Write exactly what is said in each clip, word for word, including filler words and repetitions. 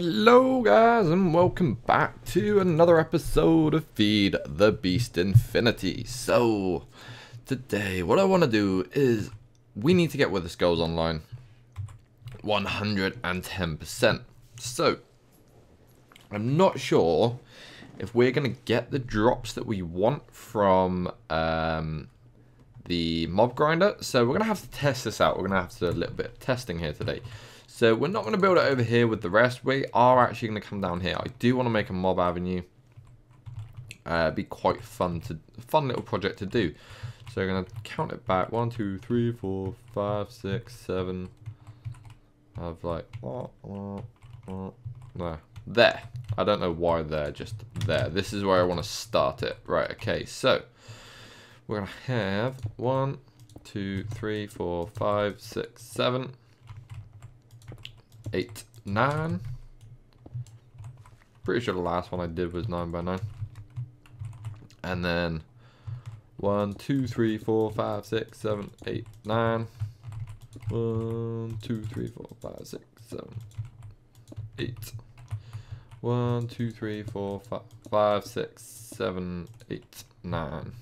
Hello guys and welcome back to another episode of Feed the Beast Infinity. So today what I want to do is we need to get Wither Skulls online one hundred ten percent. So I'm not sure if we're going to get the drops that we want from um, the mob grinder. So we're going to have to test this out. We're going to have to do a little bit of testing here today. So we're not going to build it over here with the rest. We are actually going to come down here. I do want to make a mob avenue. Uh, it'd be quite fun to fun little project to do. So we're going to count it back. One, two, three, four, five, six, seven. I've like oh, oh, oh. No. There. I don't know why there. Just there. This is where I want to start it. Right. Okay. So we're going to have one, two, three, four, five, six, seven. Eight, nine. Pretty sure the last one I did was nine by nine. And then one, two, three, four, five, six, seven, eight, nine. One, two, three, four, five, six, seven, eight. One, two, three, four, five, five, six, seven, eight, nine.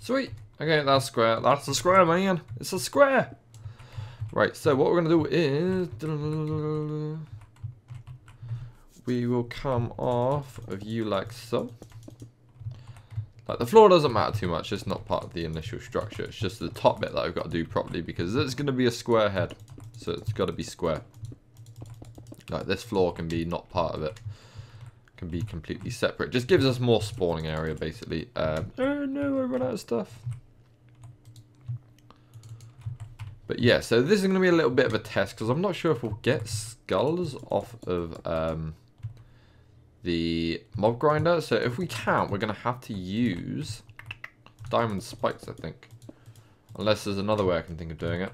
Sweet. Okay, that's square. That's a square, man. It's a square. Right, so what we're going to do is we will come off of you like so. Like the floor doesn't matter too much. It's not part of the initial structure. It's just the top bit that I've got to do properly because it's going to be a square head. So it's got to be square. Like this floor can be not part of it. It can be completely separate. Just gives us more spawning area basically. Um, oh no, I run out of stuff. But yeah, so this is going to be a little bit of a test because I'm not sure if we'll get skulls off of um, the mob grinder. So if we can't, we're going to have to use diamond spikes, I think. Unless there's another way I can think of doing it.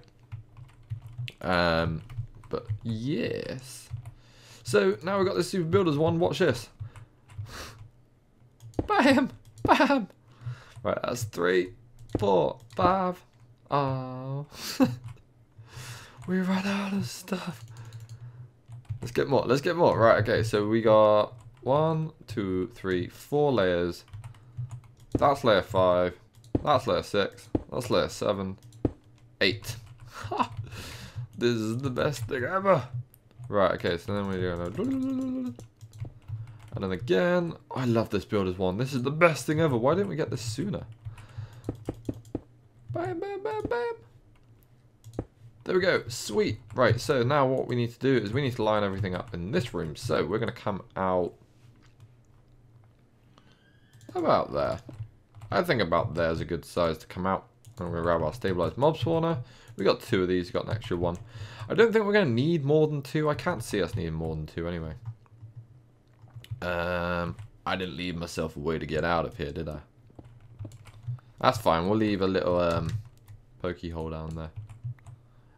Um, but yes. So now we've got the Super Builders one. Watch this. Bam! Bam! Right, that's three, four, five. Oh, we ran out of stuff. Let's get more. Let's get more. Right. Okay. So we got one, two, three, four layers. That's layer five. That's layer six. That's layer seven. Eight. This is the best thing ever. Right. Okay. So then we're gonna. And then again, I love this builder's one. This is the best thing ever. Why didn't we get this sooner? Bam, bam, bam, bam. There we go. Sweet. Right, so now what we need to do is we need to line everything up in this room. So we're going to come out about there. I think about there is a good size to come out. And we're going to grab our stabilized mob spawner. We got two of these. We got an extra one. I don't think we're going to need more than two. I can't see us needing more than two anyway. Um, I didn't leave myself a way to get out of here, did I? That's fine, we'll leave a little um, pokey hole down there.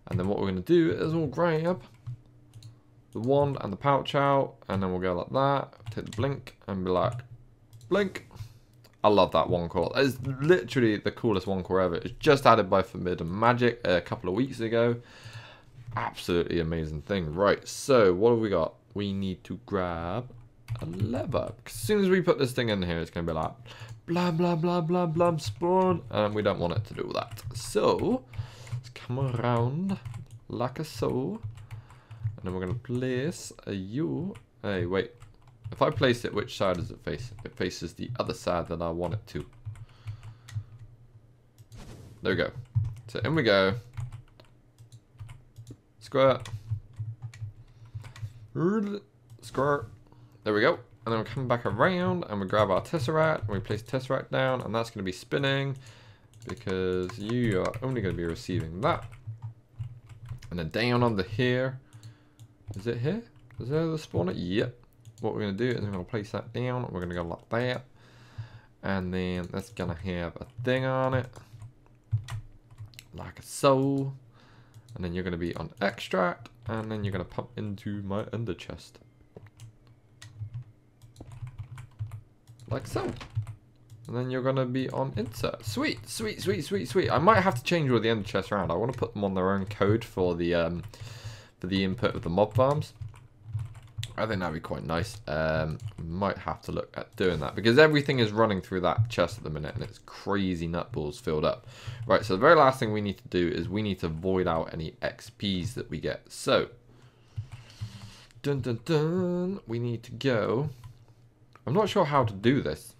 And then what we're going to do is we'll grab the wand and the pouch out, and then we'll go like that, take the blink, and be like, blink. I love that one core. It's literally the coolest one core ever. It's just added by Forbidden Magic a couple of weeks ago. Absolutely amazing thing. Right, so what have we got? We need to grab a lever. As soon as we put this thing in here, it's going to be like, blah, blah, blah, blah, blah, spawn. And we don't want it to do that. So, let's come around like a so. And then we're going to place a U. Hey, wait. If I place it, which side does it face? It faces the other side that I want it to. There we go. So, in we go. Squirt. Squirt. There we go. And then we come back around and we grab our Tesseract and we place Tesseract down, and that's going to be spinning because you are only going to be receiving that. And then down under here, is it here? Is there the spawner? Yep. What we're going to do is we're going to place that down. We're going to go like that. And then that's going to have a thing on it. Like a soul. And then you're going to be on extract. And then you're going to pump into my under chest. Like so. And then you're going to be on insert. Sweet, sweet, sweet, sweet, sweet. I might have to change all the ender chests around. I want to put them on their own code for the um, for the input of the mob farms. I think that'd be quite nice. Um, might have to look at doing that, because everything is running through that chest at the minute, and it's crazy nutballs filled up. Right, so the very last thing we need to do is we need to void out any X Ps that we get. So, dun dun dun, we need to go. I'm not sure how to do this.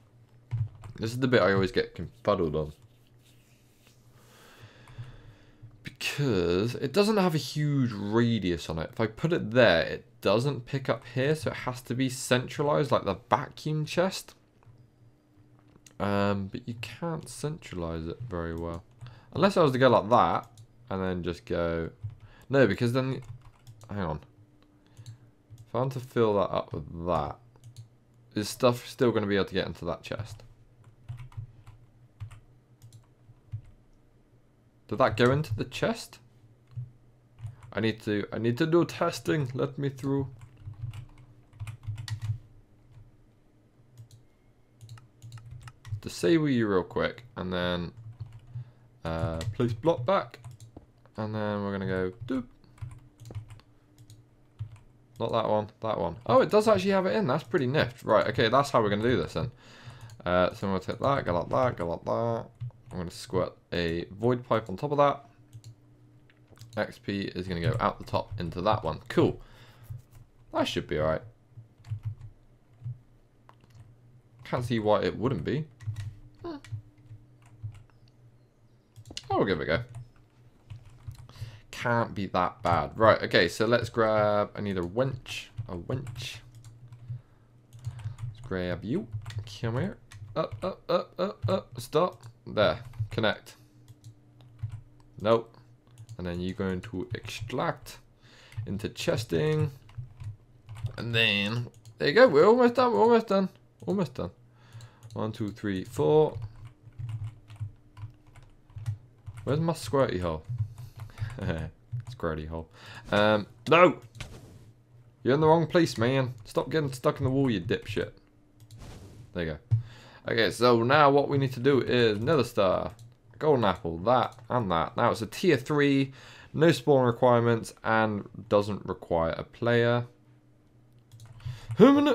This is the bit I always get confuddled on, because it doesn't have a huge radius on it. If I put it there, it doesn't pick up here, so it has to be centralized like the vacuum chest. Um, but you can't centralize it very well. Unless I was to go like that, and then just go... No, because then... Hang on. If I want to fill that up with that, is stuff still going to be able to get into that chest? Did that go into the chest? I need to, I need to do testing. Let me through. Disable you real quick, and then uh, place block back, and then we're gonna go doop. Not that one, that one. Oh, it does actually have it in. That's pretty nift. Right, okay, that's how we're gonna do this then. Uh, so I'm gonna take that, go like that, go like that. I'm going to squirt a void pipe on top of that. X P is going to go out the top into that one. Cool. That should be alright. Can't see why it wouldn't be. Hmm. Oh, we'll give it a go. Can't be that bad. Right, okay, so let's grab... I need a winch. A winch. Let's grab you. Come here. Up, up, up, up, up. Stop. There, connect. Nope. And then you're going to extract into chesting. And then, there you go. We're almost done. We're almost done. Almost done. One, two, three, four. Where's my squirty hole? Squirty hole. Um, no! You're in the wrong place, man. Stop getting stuck in the wall, you dipshit. There you go. Okay, so now what we need to do is nether star, golden apple, that and that. Now it's a tier three, no spawn requirements, and doesn't require a player. Human.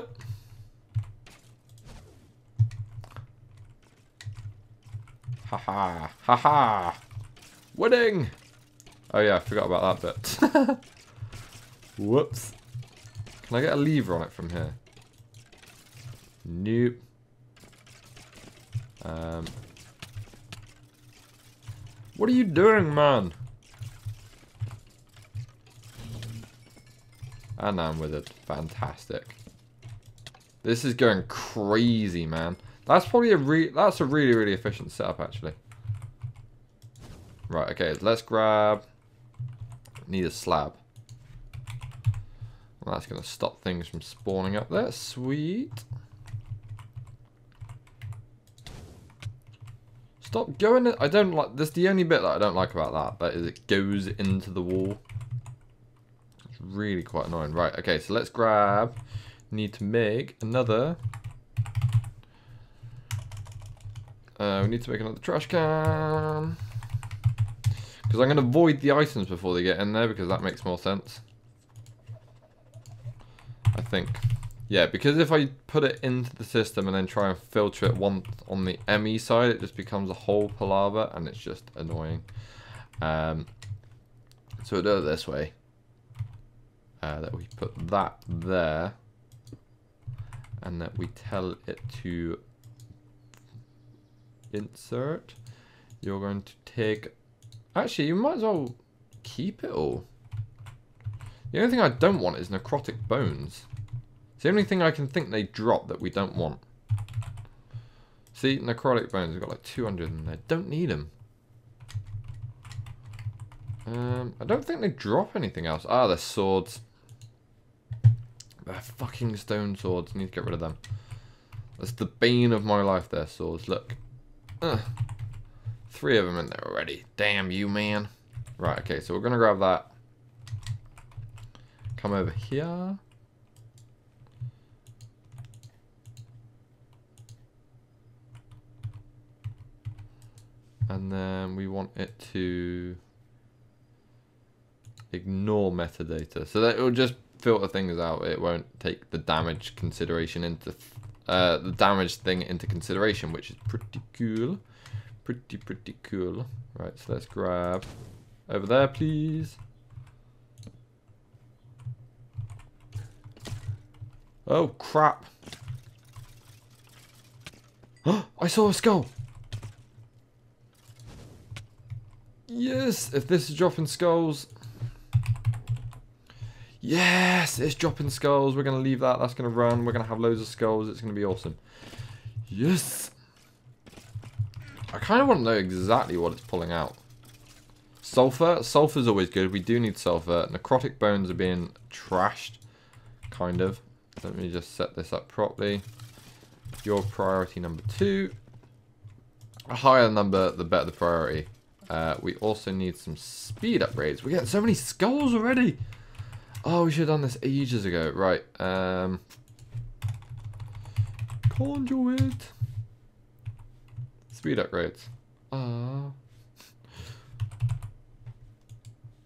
Haha, haha, wedding. Oh yeah, I forgot about that bit. Whoops. Can I get a lever on it from here? Nope. Um, what are you doing, man? And I'm with it. Fantastic. This is going crazy, man. That's probably a re that's a really, really efficient setup, actually. Right, okay, let's grab... Need a slab. Well, that's going to stop things from spawning up there. Sweet. Stop going in. I don't like this. The only bit that I don't like about that, that is it goes into the wall. It's really quite annoying. Right, okay, so let's grab. Need to make another. Uh, we need to make another trash can. Because I'm going to void the items before they get in there, because that makes more sense. I think. Yeah, because if I put it into the system and then try and filter it one on the ME side, it just becomes a whole palaver, and it's just annoying. Um, so we'll do it this way. Uh, that we put that there. And that we tell it to insert. You're going to take... Actually, you might as well keep it all. The only thing I don't want is necrotic bones. It's the only thing I can think they drop that we don't want. See, necrotic bones. We've got like two hundred in there. Don't need them. Um, I don't think they drop anything else. Ah, they're swords. They're fucking stone swords. I need to get rid of them. That's the bane of my life, they're swords. Look. Ugh. Three of them in there already. Damn you, man. Right, okay. So we're going to grab that. Come over here. And then we want it to ignore metadata, so that it will just filter things out, it won't take the damage consideration into uh, the damage thing into consideration, which is pretty cool. Pretty, pretty cool. Right, so let's grab over there, please. Oh, crap. I saw a skull. Yes, if this is dropping skulls. Yes, it's dropping skulls. We're going to leave that. That's going to run. We're going to have loads of skulls. It's going to be awesome. Yes. I kind of want to know exactly what it's pulling out. Sulfur. Sulfur's always good. We do need sulfur. Necrotic bones are being trashed. Kind of. Let me just set this up properly. Your priority number two. A higher number, the better the priority. Uh, we also need some speed upgrades. We're getting so many skulls already. Oh, we should have done this ages ago. Right. Um, conduit. Speed upgrades. Uh,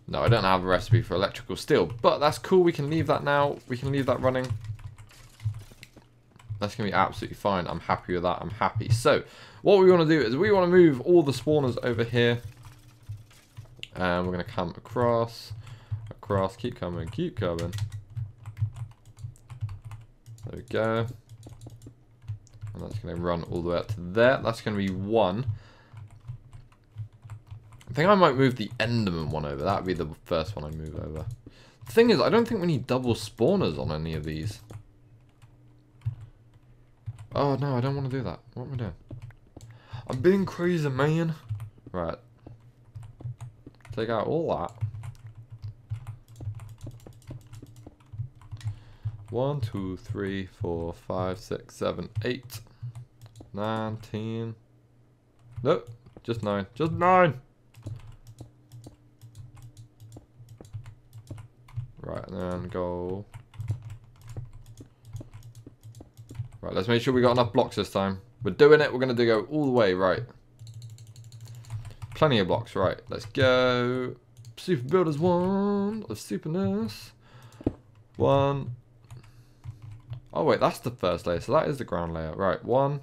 no, I don't have a recipe for electrical steel, but that's cool. We can leave that now. We can leave that running. That's going to be absolutely fine. I'm happy with that. I'm happy. So what we want to do is we want to move all the spawners over here. And we're going to come across, across, keep coming, keep coming. There we go. And that's going to run all the way up to there. That's going to be one. I think I might move the Enderman one over. That would be the first one I move over. The thing is, I don't think we need double spawners on any of these. Oh, no, I don't want to do that. What am I doing? I'm being crazy, man. Right. Take out all that. One, two, three, four, five, six, seven, eight, nine, ten. Nope, just nine. Just nine. Right, and then go. Right, let's make sure we got enough blocks this time. We're doing it. We're going to go all the way, right. Plenty of blocks, right. Let's go. Super Builders one. Let's superness. One. Oh, wait, that's the first layer. So that is the ground layer. Right, one,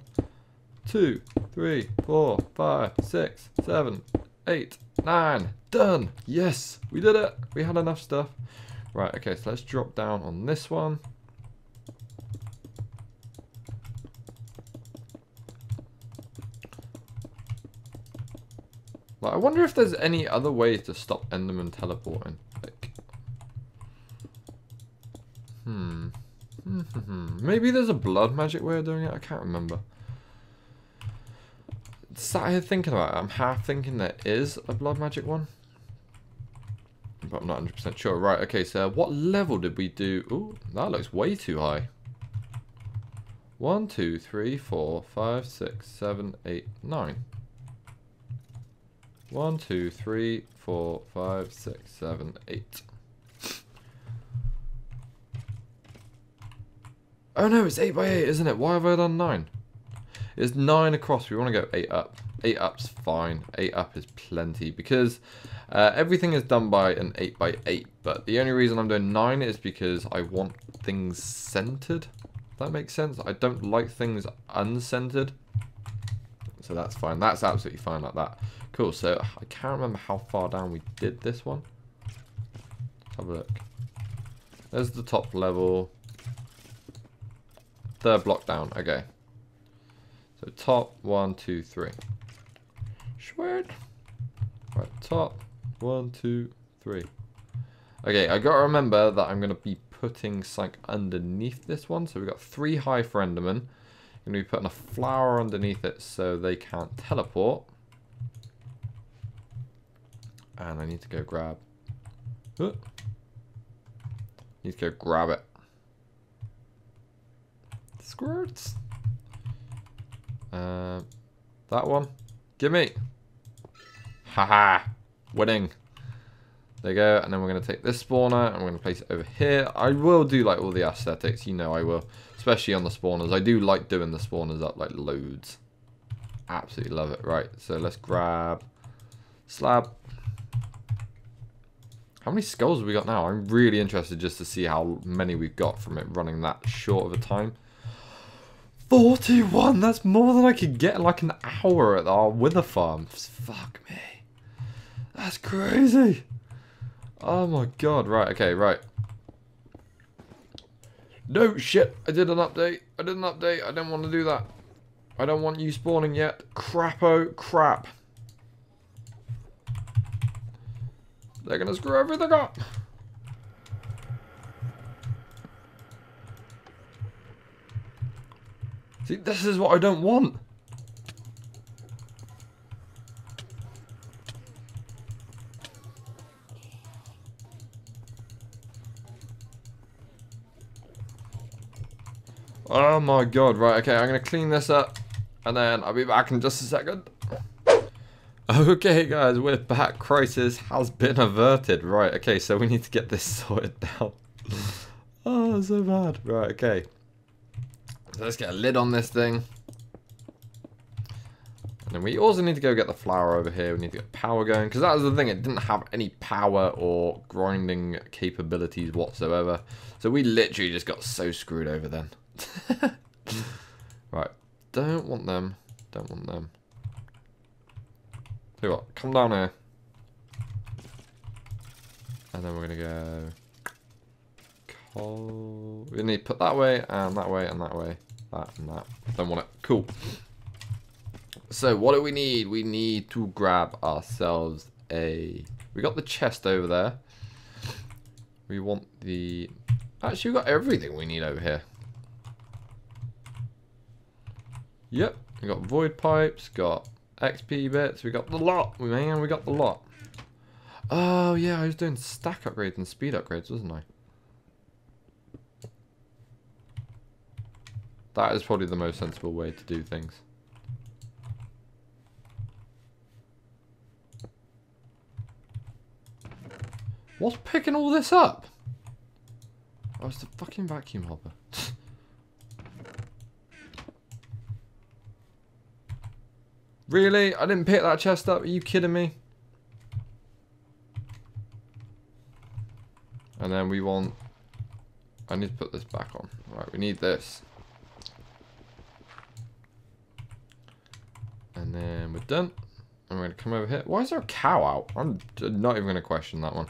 two, three, four, five, six, seven, eight, nine. Done. Yes, we did it. We had enough stuff. Right, okay, so let's drop down on this one. Like, I wonder if there's any other way to stop Enderman teleporting. Like, hmm. Maybe there's a blood magic way of doing it. I can't remember. Sat here thinking about it. I'm half thinking there is a blood magic one. But I'm not one hundred percent sure. Right, okay, so what level did we do? Ooh, that looks way too high. one, two, three, four, five, six, seven, eight, nine. One, two, three, four, five, six, seven, eight. Oh no, it's eight by eight, isn't it? Why have I done nine? It's nine across. We want to go eight up. Eight up's fine. Eight up is plenty because uh, everything is done by an eight by eight. But the only reason I'm doing nine is because I want things centered. If that makes sense. I don't like things uncentered. So that's fine. That's absolutely fine like that. Cool. So I can't remember how far down we did this one. Let's have a look. There's the top level. Third block down. Okay. So top one, two, three. Sweet. Right. Top one, two, three. Okay. I gotta remember that I'm gonna be putting something underneath this one. So we've got three high for Enderman. I'm going to be putting a flower underneath it so they can't teleport. And I need to go grab. Oh. Need to go grab it. Squirts. Uh, that one. Give me. Haha. Winning. There you go. And then we're going to take this spawner and we're going to place it over here. I will do like all the aesthetics. You know I will. Especially on the spawners. I do like doing the spawners up like loads. Absolutely love it. Right. So let's grab slab. How many skulls have we got now? I'm really interested just to see how many we've got from it running that short of a time. forty-one! That's more than I could get in like an hour at our wither farm. Fuck me. That's crazy. Oh my god. Right, okay, right. No shit. I did an update. I did an update. I don't want to do that. I don't want you spawning yet. Crapo crap. They're gonna screw everything up. See, this is what I don't want. Oh my god, right, okay, I'm gonna clean this up and then I'll be back in just a second. Okay guys, we're back. Crisis has been averted. Right, okay, so we need to get this sorted now. Oh, so bad. Right, okay. So let's get a lid on this thing. And then we also need to go get the flour over here. We need to get power going, because that was the thing. It didn't have any power or grinding capabilities whatsoever. So we literally just got so screwed over then. Right, don't want them. Don't want them. Tell you what, come down here. And then we're going to go... coal... We need to put that way, and that way, and that way. That, and that. Don't want it. Cool. So, what do we need? We need to grab ourselves a... We got the chest over there. We want the... Actually, we got everything we need over here. Yep. We got void pipes, got... X P bits, we got the lot, man, we got the lot. Oh yeah, I was doing stack upgrades and speed upgrades, wasn't I? That is probably the most sensible way to do things. What's picking all this up? Oh, it's the fucking vacuum hopper. Really? I didn't pick that chest up? Are you kidding me? And then we want... I need to put this back on. Right, we need this. And then we're done. And we're going to come over here. Why is there a cow out? I'm not even going to question that one.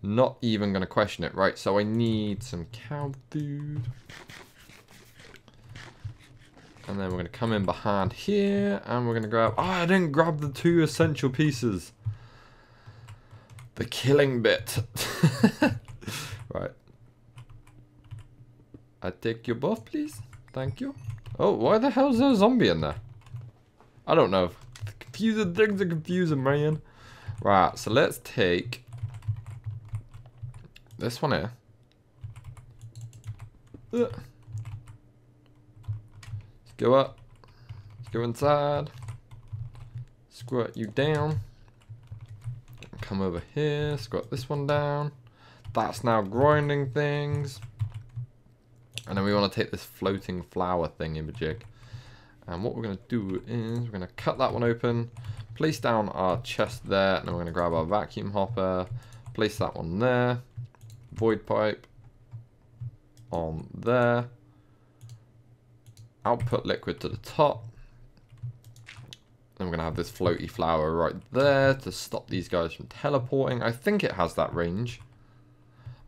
Not even going to question it. Right, so I need some cow food. And then we're going to come in behind here, and we're going to grab... Oh, I didn't grab the two essential pieces. The killing bit. Right. I take your buff, please. Thank you. Oh, why the hell is there a zombie in there? I don't know. Confusing things are confusing, man. Right, so let's take... this one here. Ugh. Go up, let's go inside, squirt you down, come over here, squirt this one down, that's now grinding things, and then we want to take this floating flower thing in the jig, and what we're going to do is we're going to cut that one open, place down our chest there, and then we're going to grab our vacuum hopper, place that one there, void pipe on there, output liquid to the top. Then we're going to have this floaty flower right there to stop these guys from teleporting. I think it has that range.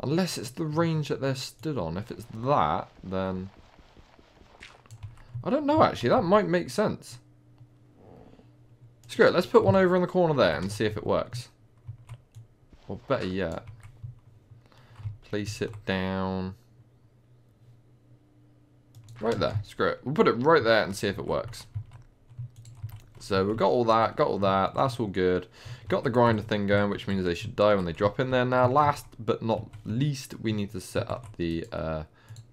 Unless it's the range that they're stood on. If it's that, then... I don't know, actually. That might make sense. Screw it. Let's put one over in the corner there and see if it works. Or better yet, place it down... right there. Screw it. We'll put it right there and see if it works. So we've got all that, got all that. That's all good. Got the grinder thing going, which means they should die when they drop in there. Now, last but not least, we need to set up the uh,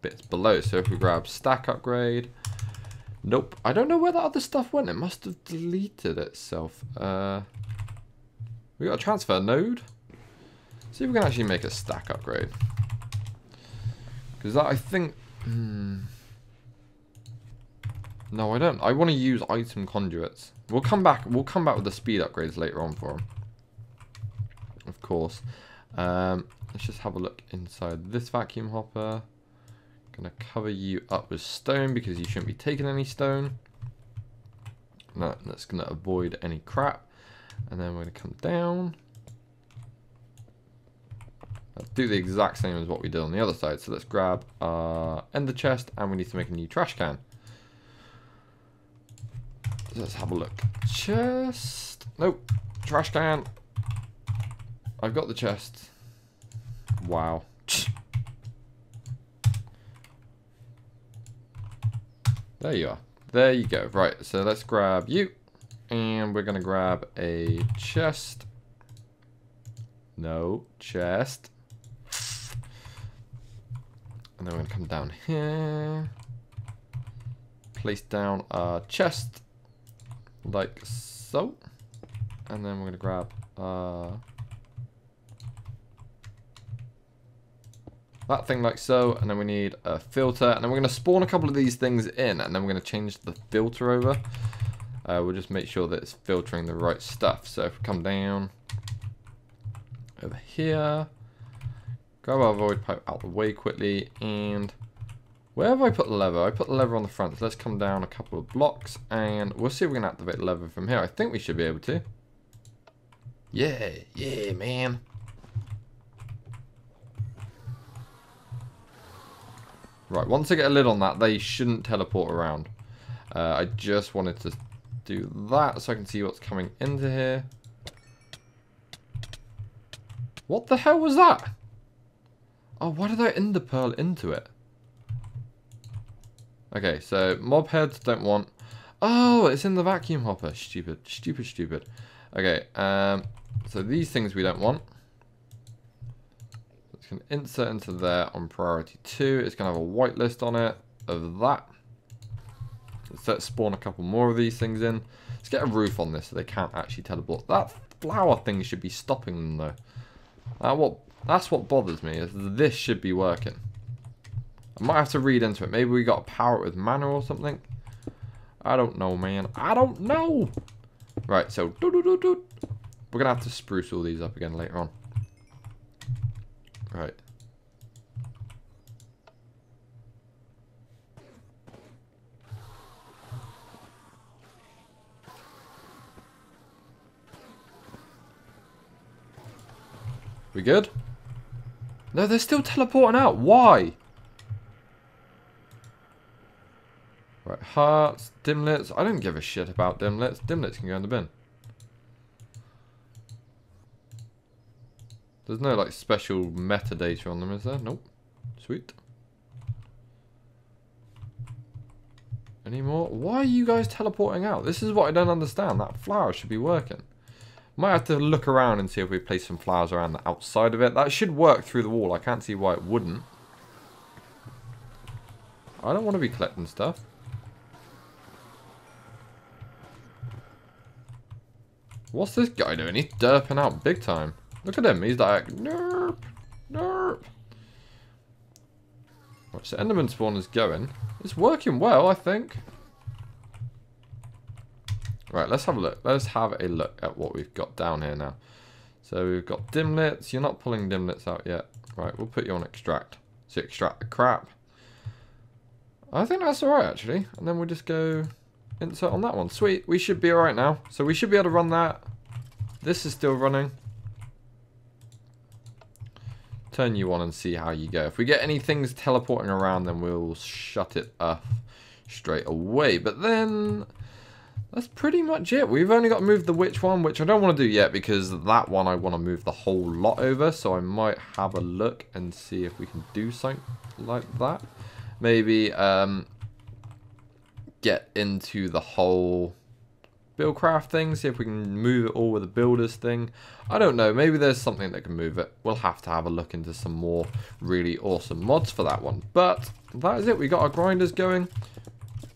bits below. So if we grab stack upgrade. Nope. I don't know where that other stuff went. It must have deleted itself. Uh, we got a transfer node. See if we can actually make a stack upgrade. Because that, I think... Hmm, no, I don't. I want to use item conduits. We'll come back. We'll come back with the speed upgrades later on for them, of course. Um, let's just have a look inside this vacuum hopper. Gonna cover you up with stone because you shouldn't be taking any stone. No, that's gonna avoid any crap. And then we're gonna come down. Let's do the exact same as what we did on the other side. So let's grab our ender chest, and we need to make a new trash can. Let's have a look. Chest. Nope. Trash can. I've got the chest. Wow. There you are. There you go. Right. So let's grab you. And we're going to grab a chest. No. Chest. And then we're going to come down here. Place down our chest. Like so. And then we're going to grab uh, that thing like so. And then we need a filter. And then we're going to spawn a couple of these things in. And then we're going to change the filter over. Uh, we'll just make sure that it's filtering the right stuff. So if we come down over here. Grab our void pipe out the way quickly. And where have I put the lever? I put the lever on the front. So let's come down a couple of blocks and we'll see if we can activate the lever from here. I think we should be able to. Yeah, yeah, man. Right, once I get a lid on that, they shouldn't teleport around. Uh, I just wanted to do that so I can see what's coming into here. What the hell was that? Oh, why did I ender pearl into it? Okay, so mob heads don't want. Oh, it's in the vacuum hopper. Stupid, stupid, stupid. Okay, um, so these things we don't want. It's going to insert into there on priority two. It's going to have a whitelist on it of that. Let's let spawn a couple more of these things in. Let's get a roof on this so they can't actually teleport. That flower thing should be stopping them though. That what, that's what bothers me, is this should be working. I might have to read into it. Maybe we got to power it with mana or something. I don't know, man. I don't know. Right, so doo -doo -doo -doo. We're going to have to spruce all these up again later on. Right. We good? No, they're still teleporting out. Why? Right, hearts, dimlets. I don't give a shit about dimlets. Dimlets can go in the bin. There's no like special metadata on them, is there? Nope. Sweet. Any more? Why are you guys teleporting out? This is what I don't understand. That flower should be working. Might have to look around and see if we place some flowers around the outside of it. That should work through the wall. I can't see why it wouldn't. I don't want to be collecting stuff. What's this guy doing? He's derping out big time. Look at him. He's like, nerp, nerp. Right, so Enderman spawn is going. It's working well, I think. Right, let's have a look. Let's have a look at what we've got down here now. So we've got dimlets. You're not pulling dimlets out yet. Right, we'll put you on extract. So extract the crap. I think that's all right, actually. And then we'll just go... insert on that one. Sweet. We should be alright now. So we should be able to run that. This is still running. Turn you on and see how you go. If we get any things teleporting around, then we'll shut it off straight away. But then, that's pretty much it. We've only got to move the witch one, which I don't want to do yet, because that one I want to move the whole lot over. So I might have a look and see if we can do something like that. Maybe... um get into the whole buildcraft thing, see if we can move it all with the builders thing. I don't know, maybe there's something that can move it. We'll have to have a look into some more really awesome mods for that one. But that is it, we got our grinders going.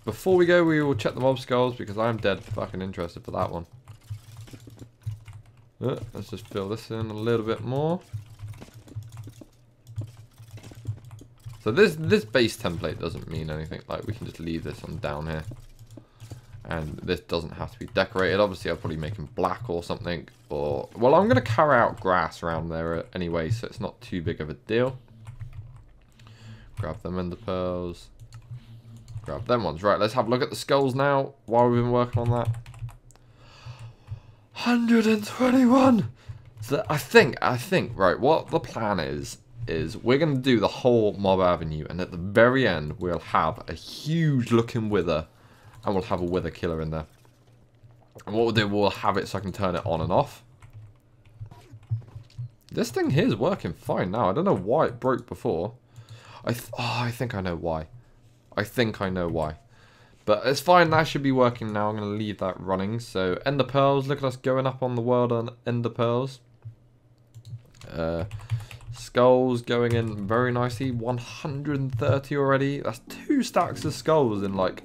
Before we go, we will check the mob skulls because I'm dead fucking interested for that one. Uh, let's just fill this in a little bit more. So this this base template doesn't mean anything. Like, we can just leave this on down here. And this doesn't have to be decorated. Obviously, I'll probably make them black or something. Or, well, I'm going to carry out grass around there anyway, so it's not too big of a deal. Grab them ender pearls. Grab them ones. Right, let's have a look at the skulls now while we've been working on that. one hundred twenty-one! So I think, I think, right, what the plan is, is we're going to do the whole Mob Avenue, and at the very end, we'll have a huge-looking wither. And we'll have a wither killer in there. And what we'll do, we'll have it so I can turn it on and off. This thing here is working fine now. I don't know why it broke before. I th oh, I think I know why. I think I know why. But it's fine. That should be working now. I'm going to leave that running. So, ender pearls. Look at us going up on the world on ender pearls. Uh, skulls going in very nicely. one hundred thirty already. That's two stacks of skulls in like...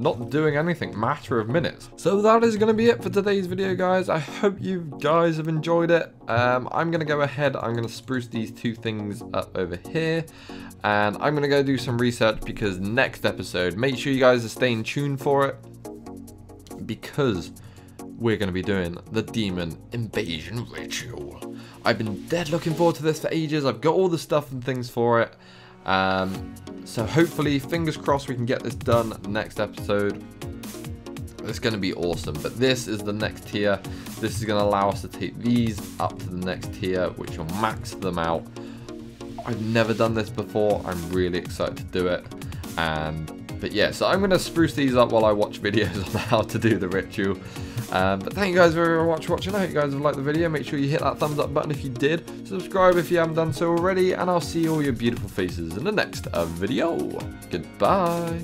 not doing anything, matter of minutes. So that is going to be it for today's video, guys. I hope you guys have enjoyed it. Um, I'm going to go ahead, I'm going to spruce these two things up over here. And I'm going to go do some research because next episode, make sure you guys are staying tuned for it. Because we're going to be doing the demon invasion ritual. I've been dead looking forward to this for ages. I've got all the stuff and things for it. Um, so hopefully, fingers crossed, we can get this done next episode. It's going to be awesome. But this is the next tier. This is going to allow us to take these up to the next tier, which will max them out. I've never done this before. I'm really excited to do it. And but yeah, so I'm going to spruce these up while I watch videos on how to do the ritual. Um, but thank you guys very much for watching. I hope you guys have liked the video. Make sure you hit that thumbs up button if you did. Subscribe if you haven't done so already. And I'll see all your beautiful faces in the next uh, video. Goodbye.